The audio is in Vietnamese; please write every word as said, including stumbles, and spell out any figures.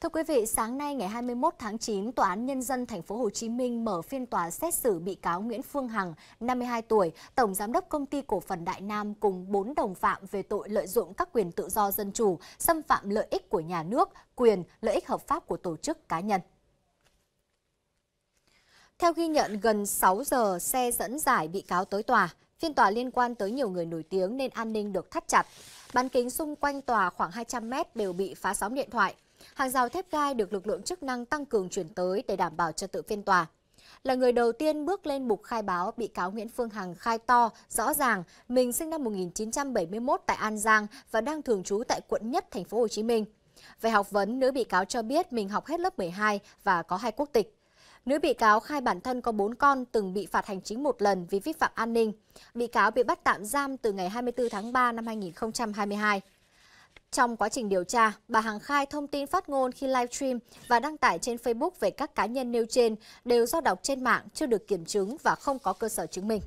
Thưa quý vị, sáng nay ngày hai mươi mốt tháng chín, Tòa án Nhân dân thành phố Hồ Chí Minh mở phiên tòa xét xử bị cáo Nguyễn Phương Hằng, năm mươi hai tuổi, Tổng Giám đốc Công ty Cổ phần Đại Nam cùng bốn đồng phạm về tội lợi dụng các quyền tự do dân chủ, xâm phạm lợi ích của nhà nước, quyền, lợi ích hợp pháp của tổ chức cá nhân. Theo ghi nhận, gần sáu giờ xe dẫn giải bị cáo tới tòa. Phiên tòa liên quan tới nhiều người nổi tiếng nên an ninh được thắt chặt. Bán kính xung quanh tòa khoảng hai trăm mét đều bị phá sóng điện thoại. Hàng rào thép gai được lực lượng chức năng tăng cường chuyển tới để đảm bảo trật tự phiên tòa. Là người đầu tiên bước lên bục khai báo, bị cáo Nguyễn Phương Hằng khai to, rõ ràng mình sinh năm một nghìn chín trăm bảy mươi mốt tại An Giang và đang thường trú tại quận Nhất, thành phố Hồ Chí Minh. Về học vấn, nữ bị cáo cho biết mình học hết lớp mười hai và có hai quốc tịch. Nữ bị cáo khai bản thân có bốn con, từng bị phạt hành chính một lần vì vi phạm an ninh. Bị cáo bị bắt tạm giam từ ngày hai mươi tư tháng ba năm hai nghìn không trăm hai mươi hai. Trong quá trình điều tra, bà Hằng khai thông tin phát ngôn khi livestream và đăng tải trên Facebook về các cá nhân nêu trên đều do đọc trên mạng, chưa được kiểm chứng và không có cơ sở chứng minh.